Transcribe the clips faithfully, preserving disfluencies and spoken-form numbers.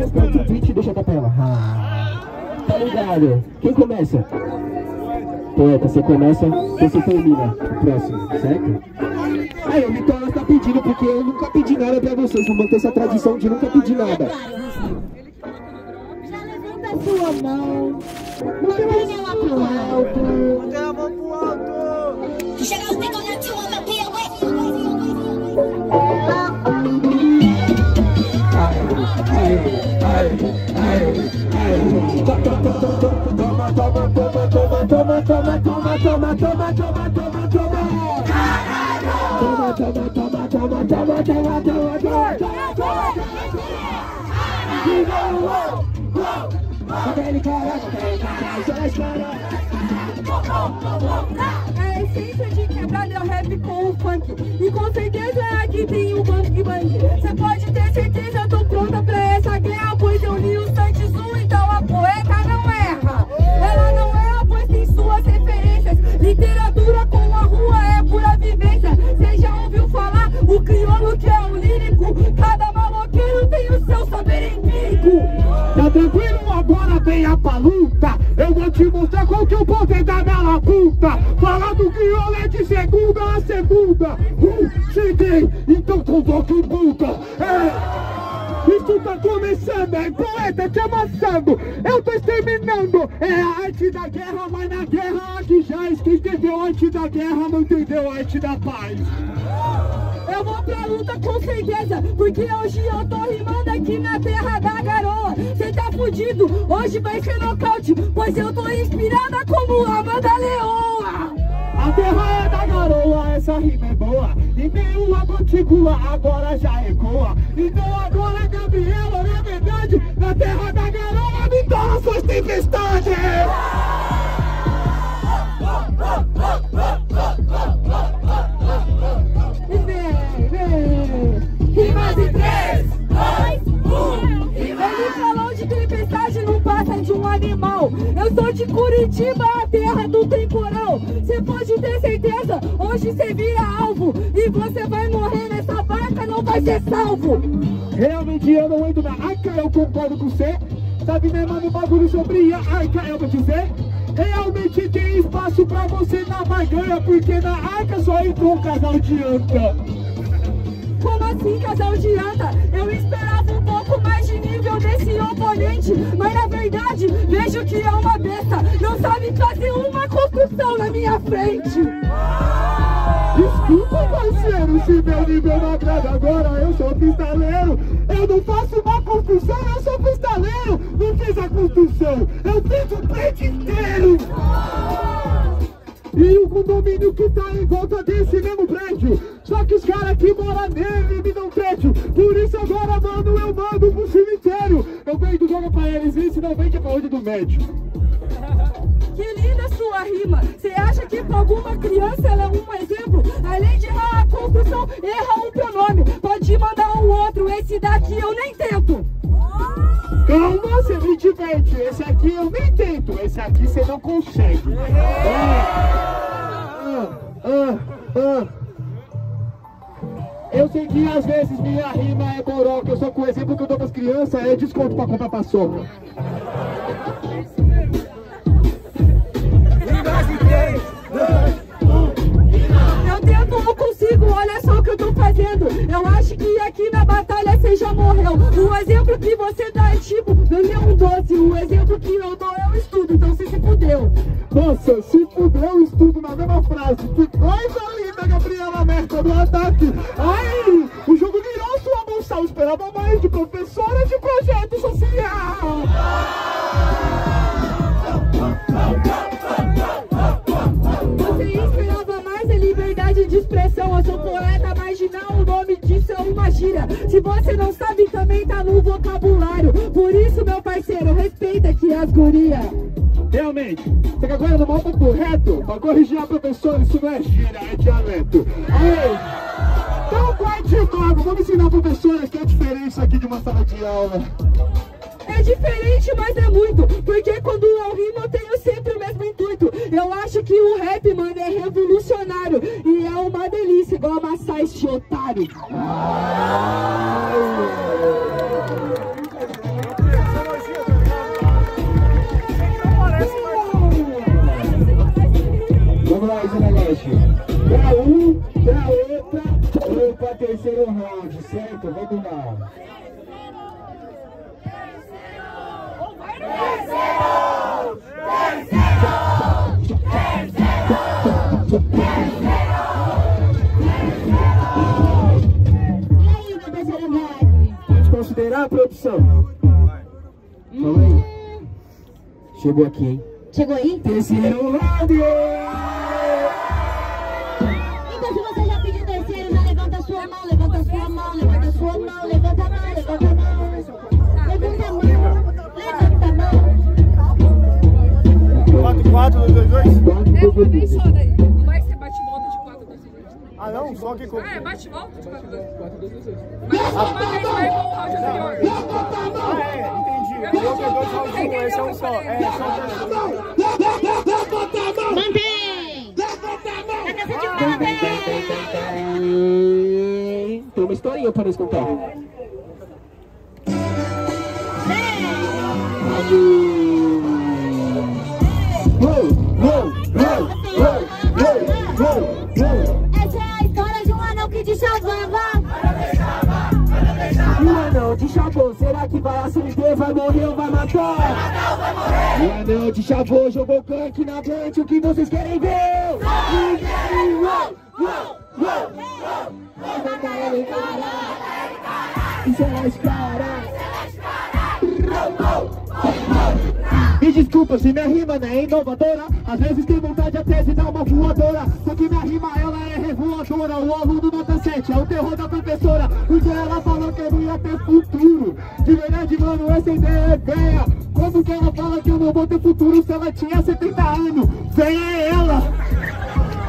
eu canto o beat e deixo a capela. Ah, tá ligado? Quem começa? Poeta, você começa, você termina o próximo, certo? Aí o Mitolas tá pedindo, porque eu nunca pedi nada pra vocês. Vou manter essa tradição de nunca pedir nada. Já levanta a sua mão. Mantenha ela pro alto. Mantenha a mão pro alto. Chega o Mitolas. Toma, toma, toma, toma, toma, toma, toma, toma, toma, toma, toma, toma. Caralho! Toma, toma, toma, toma, toma, toma, toma, toma, toma. Diga o uou, uou, aquele caraca, aquele caraca. É a essência de quebrar meu rap com o funk. E com certeza aqui tem o bang bang. Você pode ter certeza, eu tô pronta pra essa guerra, pois eu li o Santos um, então a poeta não erra. Ela não erra, pois tem suas referências. Literatura com a rua é pura vivência. Você já ouviu falar o crioulo que é o lírico? Cada maloqueiro tem o seu saber empírico. Tá tranquilo? Agora venha pra luta. Eu vou te mostrar qual que eu vou tentar minha labuta. Falar do crioulo é de segunda a segunda. Uh, cheguei, então convoque o Buda. É... Isso tá começando, é poeta te amassando. Eu tô exterminando. É a arte da guerra, mas na guerra aqui jaz. Quem entendeu a arte da guerra não entendeu a arte da paz. Eu vou pra luta com certeza, porque hoje eu tô rimando aqui na terra da garoa. Cê tá fudido, hoje vai ser nocaute, pois eu tô inspirada como a Amanda Leoa. A terra é da garoa, essa rima é boa. E nenhuma gotícula agora já ecoa. Então agora é Gabriela, na verdade, na terra da garoa me torna suas tempestades. E vem, vem. Rimas em três, dois, um. Ele falou de tempestade, não passa de um animal. Eu sou de Curitiba, a terra do temporal. Você pode ter certeza, hoje você vira alvo. E você vai morrer nessa barca, não vai ser salvo. Realmente eu não entro na arca, eu concordo com você. Sabe, né, mano, o bagulho sobre a arca, eu vou dizer. Realmente tem espaço pra você na barganha, porque na arca só entrou um casal de anta. Como assim, casal de anta? Eu esperava um pouco mais de nível desse oponente. Mas na verdade, vejo que é uma besta. Não sabe fazer uma construção na minha frente. Desculpa, parceiro, se meu nível não agrada agora, eu sou cristaleiro. Eu não faço uma construção, eu sou cristaleiro. Não fiz a construção, eu fiz o prédio inteiro. E o condomínio que tá em volta desse mesmo prédio. Só que os caras que moram nele me dão tédio. Por isso agora, mano, eu mando pro cemitério. Eu vendo, joga pra eles, e se não vem que é pra onde do médio. Que linda sua rima. Você acha que pra alguma criança ela é um exemplo? Além de errar a construção, erra um pronome. Pode mandar um outro, esse daqui eu nem tento. Calma, você me diverte. Esse aqui eu nem tento. Esse aqui você não consegue. Ah, ah, ah. Eu sei que às vezes minha rima é boroca. Eu só com o exemplo que eu dou pras crianças é desconto pra comprar paçoca. Eu tento, não consigo, olha só o que eu tô fazendo. Eu acho que aqui na batalha você já morreu. O exemplo que você dá é tipo, deu um doze. O exemplo que eu dou é o estudo, então você se fudeu. Nossa, se fudeu o estudo na mesma frase. Que coisa linda, Gabriela Merca do ataque. Ai, o jogo virou sua bolsa. Eu esperava mais de professora de projeto social. De expressão, eu sou poeta marginal, o nome disso é uma gíria. Se você não sabe, também tá no vocabulário. Por isso, meu parceiro, respeita aqui as gurias. Realmente, só que agora no modo correto, pra corrigir a professora, isso não é gíria, é dialeto. Ei, então guarde logo, vamos ensinar a professora que é a diferença aqui de uma sala de aula. É diferente, mas é muito, porque quando eu rimo eu tenho sempre o mesmo intuito. Eu acho que o rap, mano, é revolucionário e é uma delícia, igual amassar este otário. Pode considerar a produção. Vamos aí. Chegou aqui, hein? Chegou aí? Terceiro round! Então se você já pediu terceiro, já levanta a sua mão, levanta a sua mão, levanta a sua mão, levanta a mão, levanta a mão. Levanta a mão, levanta a mão. quatro, quatro, dois, dois, dois. É uma vez só daí. Não vai ser bate-volta de quatro, dois, dois. Ah não? Só que... Ah, é bate-volta de quatro, dois, dois. Mas só uma vez vai com o round anterior. Levanta a mão! Ah, é, entendi. Eu vou dois rounds de um, esse é um só. É, só dois. Mantém! Levanta a mão! Na casa de mantém! Tem uma historinha para nos contar. Essa é a história de um anão que deschavava. Um anão deschavou, será que vai acender, vai morrer ou vai matar? O anão deschavou, jogou canque na dente, o que vocês querem ver? Isso é escara. Me desculpa se minha rima não é inovadora. Às vezes tem vontade até de dar uma voadora. Só que minha rima ela é revoadora. O aluno nota sete é o terror da professora. Porque ela falou que eu não ia ter futuro. De verdade, mano, essa ideia é velha. Como que ela fala que eu não vou ter futuro se ela tinha setenta anos? Velha é ela.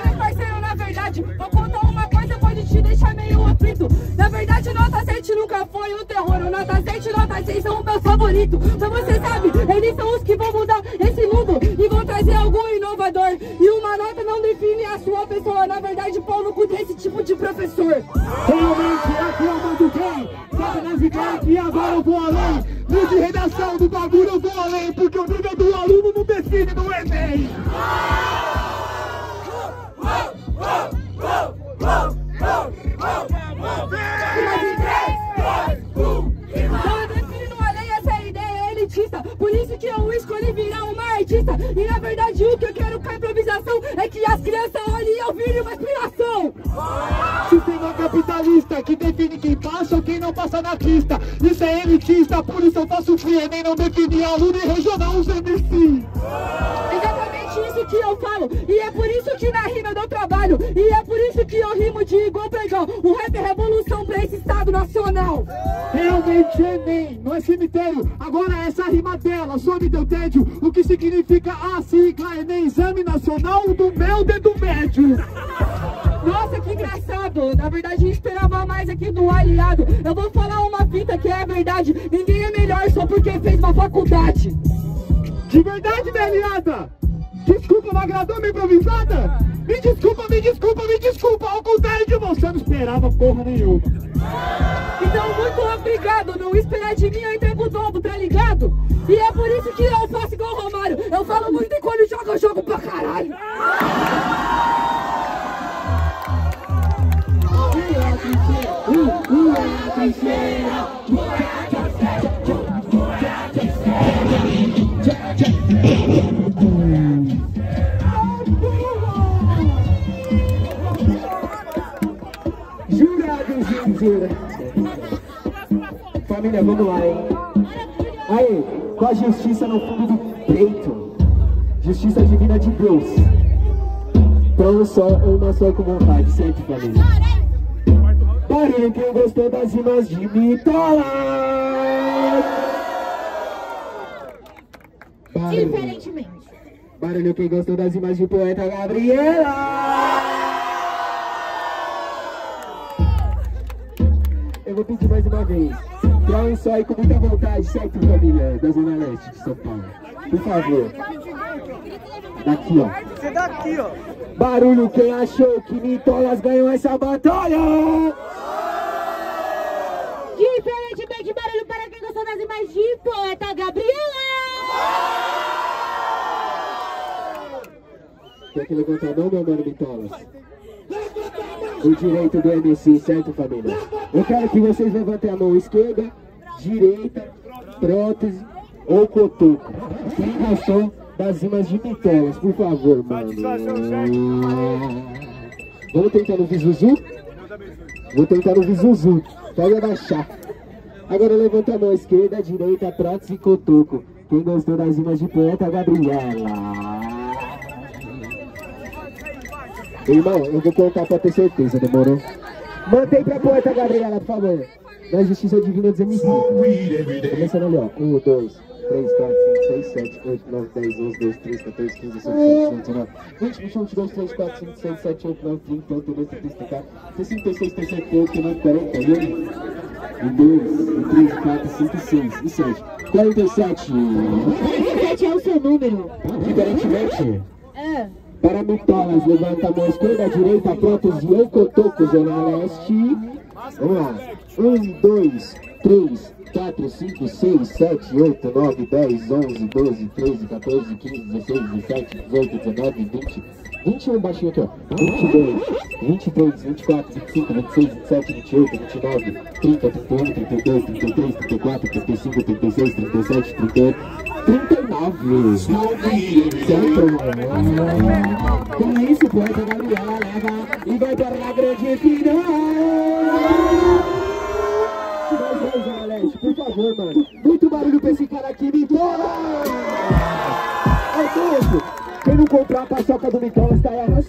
Olha, parceiro, na verdade, vou contar uma coisa, pode te deixar meio aflito. Na verdade, nota sete nunca foi o terror. O nota sete e nota seis são o meu favorito. Só você sabe, eles são os que vão mudar esse mundo e vão trazer algo inovador. E uma nota não define a sua pessoa. Na verdade, pau no cu desse tipo de professor. Realmente é a turma do quem? Satanás e Clark, e agora eu vou além. No de redação do bagulho eu vou além. Porque o nível do aluno não define no Enem. Por isso que eu escolhi virar uma artista. E na verdade o que eu quero com a improvisação é que as crianças olhem e eu vire uma inspiração. Sistema capitalista que define quem passa ou quem não passa na pista. Isso é elitista, por isso eu faço fria. Nem não define aluno e regional os M C. Exatamente isso que eu falo. E é por isso que na rima eu dou trabalho. E é por isso que eu rimo de igual pra igual. O rap é revolução pra esse estado nacional. Realmente Enem, não é cemitério. Agora essa rima dela só me deu tédio. O que significa a sigla Enem, Exame Nacional do Meu Dedo Médio. Nossa, que engraçado. Na verdade eu esperava mais aqui do aliado. Eu vou falar uma fita que é verdade. Ninguém é melhor só porque fez uma faculdade. De verdade, minha aliada. Desculpa, não agradou minha improvisada? Me desculpa, me desculpa, me desculpa. Ao contrário de você, eu não esperava porra nenhuma. Então, muito obrigado. Não esperar de mim, eu entrego o dobro, tá ligado? E é por isso que eu faço igual o Romário. Eu falo muito e quando jogo, eu jogo pra caralho. Família, vamos lá, hein? Aí, com a justiça no fundo do peito. Justiça divina de Deus. Pra um só, uma só com vontade, sempre, família. Barulho quem gostou das rimas de Mitolas. Diferentemente. Barulho quem gostou das rimas de Poeta Gabriela. Vou pedir mais uma vez. Trauem só aí com muita vontade, certo, família da Zona Leste de São Paulo. Por favor. Daqui, ó. Você daqui, ó. Barulho, quem achou que Mitolas ganhou essa batalha? Diferentemente, barulho para quem gostou das imagens de Poeta Gabriela. Tem que levantar a mão, meu mano Mitolas. O direito do M C, certo, família? Eu quero que vocês levantem a mão esquerda, direita, prótese ou cotoco. Quem gostou das rimas de Mitolas, por favor, mano. Vamos tentar no Vizuzu? Vou tentar no Vizuzu. Pode abaixar. Agora levanta a mão esquerda, direita, pratos e cotoco. Quem gostou das rimas de Poeta Gabriela? Irmão, eu vou contar pra ter certeza, demorou? Mantém pra Poeta Gabriela, por favor. Na justiça divina dos M C. Começando ali, ó. um, dois, três, quatro, cinco, seis, sete, oito, nove, dez, onze, doze, treze, quatorze, quinze, dezesseie, dezoito, dezenove, vinte. Puxão de dois, três, quatro, cinco, seis, sete, oito, nove, dez, onze, doze, treze, quatorze, quinze, dezesseis, dezoito, dezenove, vinte, quarenta e um, quarenta e dois, quarenta e três, quarenta e quatro, quarenta e cinco, quarenta e seis. E seis. quarenta e sete. quarenta e sete é o seu número. Diferentemente. É. Para Mitolas, levanta a mão esquerda, direita, pratos e eu cotoco, zona leste. Vamos lá. um, dois, três, quatro, cinco, seis, sete, oito, nove, dez, onze, doze, treze, quatorze, quinze, dezesseis, dezessete, dezoito, dezenove, vinte, vinte e um, baixinho aqui, ó. vinte e dois, vinte e três, vinte e quatro, vinte e cinco, vinte e seis, vinte e sete, vinte e oito, vinte e nove, trinta, trinta e um, trinta e dois, trinta e três, trinta e quatro, trinta e cinco, trinta e seis, trinta e sete, trinta e oito, trinta e nove. Certo? Com isso, Poeta Gabriela leva e vai para a grande final. Por favor, mano. Muito barulho pra esse cara aqui, Mitolas! É isso! Quem não comprar a paçoca do Mitolas, tá errado.